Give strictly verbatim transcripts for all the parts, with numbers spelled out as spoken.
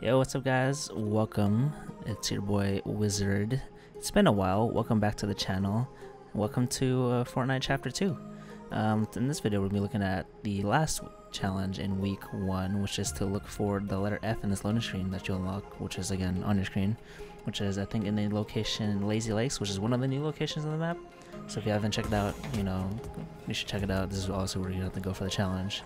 Yo, what's up guys, welcome. It's your boy Wizard. It's been a while. Welcome back to the channel. Welcome to uh, Fortnite chapter two. Um, in this video we'll be looking at the last challenge in week one, which is to look for the letter F in this loading screen that you unlock, which is again on your screen, which is I think in the location Lazy Lakes, which is one of the new locations on the map. So if you haven't checked it out, you know, you should check it out. This is also where you have to go for the challenge.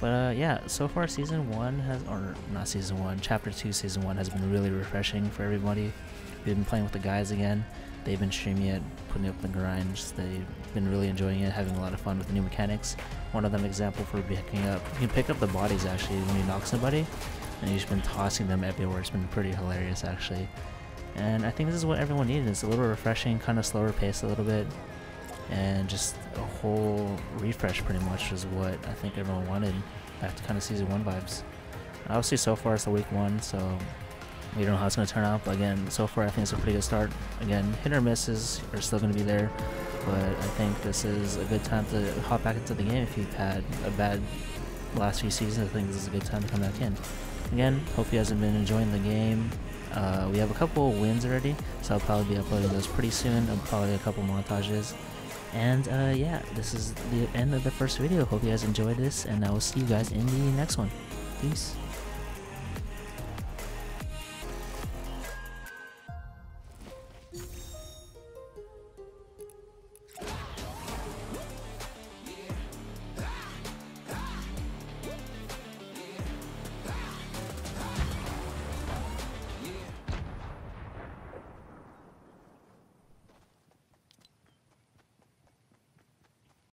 But uh, yeah, so far season one has, or not season one, chapter two, season one has been really refreshing for everybody. We've been playing with the guys again. They've been streaming it, putting up the grinds. They've been really enjoying it, having a lot of fun with the new mechanics. One of them example for picking up, you can pick up the bodies actually when you knock somebody, and you've just been tossing them everywhere. It's been pretty hilarious actually. And I think this is what everyone needed. It's a little refreshing, kind of slower pace a little bit, and just a whole refresh pretty much is what I think everyone wanted. Back to kind of season one vibes. And obviously so far it's the week one, so we don't know how it's going to turn out, but again, so far I think it's a pretty good start. Again, hit or misses are still going to be there, but I think this is a good time to hop back into the game. If you've had a bad last few seasons, I think this is a good time to come back in. Again, hope you guys have been enjoying the game. Uh, we have a couple wins already, so I'll probably be uploading those pretty soon, and probably a couple montages. And uh, yeah, this is the end of the first video. Hope you guys enjoyed this, and I will see you guys in the next one. Peace.